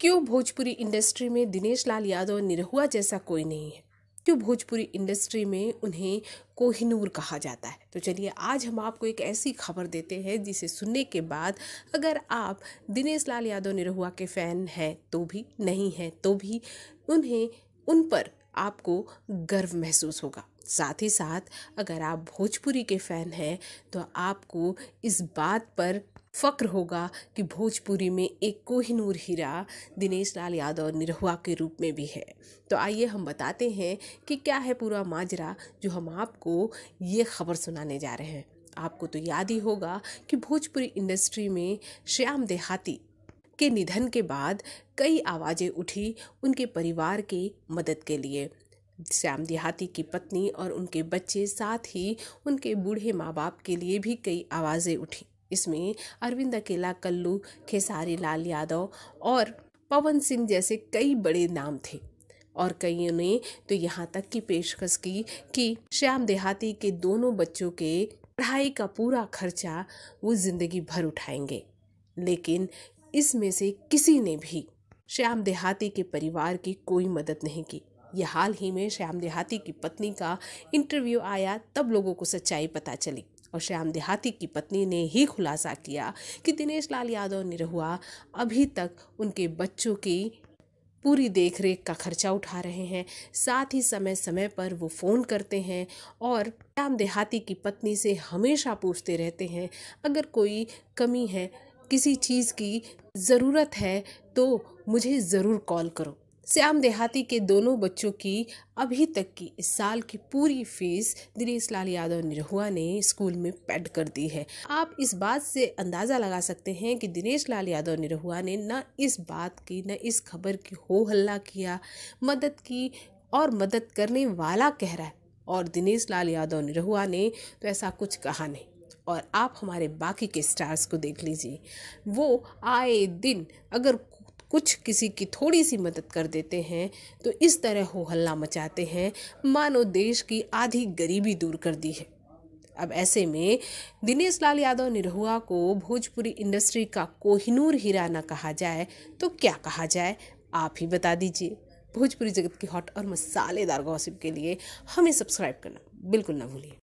क्यों भोजपुरी इंडस्ट्री में दिनेश लाल यादव निरहुआ जैसा कोई नहीं है, क्यों भोजपुरी इंडस्ट्री में उन्हें कोहिनूर कहा जाता है। तो चलिए आज हम आपको एक ऐसी खबर देते हैं जिसे सुनने के बाद अगर आप दिनेश लाल यादव निरहुआ के फ़ैन हैं तो भी, नहीं हैं तो भी, उन पर आपको गर्व महसूस होगा। साथ ही साथ अगर आप भोजपुरी के फ़ैन हैं तो आपको इस बात पर फ़क्र होगा कि भोजपुरी में एक कोहिनूर हीरा दिनेश लाल यादव निरहुआ के रूप में भी है। तो आइए हम बताते हैं कि क्या है पूरा माजरा जो हम आपको ये खबर सुनाने जा रहे हैं। आपको तो याद ही होगा कि भोजपुरी इंडस्ट्री में श्याम देहाती के निधन के बाद कई आवाज़ें उठी उनके परिवार की मदद के लिए। श्याम देहाती की पत्नी और उनके बच्चे, साथ ही उनके बूढ़े माँ बाप के लिए भी कई आवाज़ें उठी। इसमें अरविंद अकेला कल्लू, खेसारी लाल यादव और पवन सिंह जैसे कई बड़े नाम थे और कईयों ने तो यहाँ तक की पेशकश की कि श्याम देहाती के दोनों बच्चों के पढ़ाई का पूरा खर्चा वो जिंदगी भर उठाएंगे। लेकिन इसमें से किसी ने भी श्याम देहाती के परिवार की कोई मदद नहीं की। यह हाल ही में श्याम देहाती की पत्नी का इंटरव्यू आया, तब लोगों को सच्चाई पता चली और श्याम देहाती की पत्नी ने ही खुलासा किया कि दिनेश लाल यादव निरहुआ अभी तक उनके बच्चों की पूरी देखरेख का खर्चा उठा रहे हैं। साथ ही समय समय पर वो फ़ोन करते हैं और श्याम देहाती की पत्नी से हमेशा पूछते रहते हैं अगर कोई कमी है, किसी चीज़ की ज़रूरत है तो मुझे ज़रूर कॉल करो। श्याम देहाती के दोनों बच्चों की अभी तक की इस साल की पूरी फीस दिनेश लाल यादव निरहुआ ने स्कूल में पेड कर दी है। आप इस बात से अंदाज़ा लगा सकते हैं कि दिनेश लाल यादव निरहुआ ने न इस बात की, न इस खबर की हो हल्ला किया, मदद की और मदद करने वाला कह रहा है, और दिनेश लाल यादव निरहुआ ने तो ऐसा कुछ कहा नहीं। और आप हमारे बाकी के स्टार्स को देख लीजिए, वो आए दिन अगर कुछ किसी की थोड़ी सी मदद कर देते हैं तो इस तरह हो हल्ला मचाते हैं मानो देश की आधी गरीबी दूर कर दी है। अब ऐसे में दिनेश लाल यादव निरहुआ को भोजपुरी इंडस्ट्री का कोहिनूर हीरा न कहा जाए तो क्या कहा जाए, आप ही बता दीजिए। भोजपुरी जगत की हॉट और मसालेदार गॉसिप के लिए हमें सब्सक्राइब करना बिल्कुल ना भूलिए।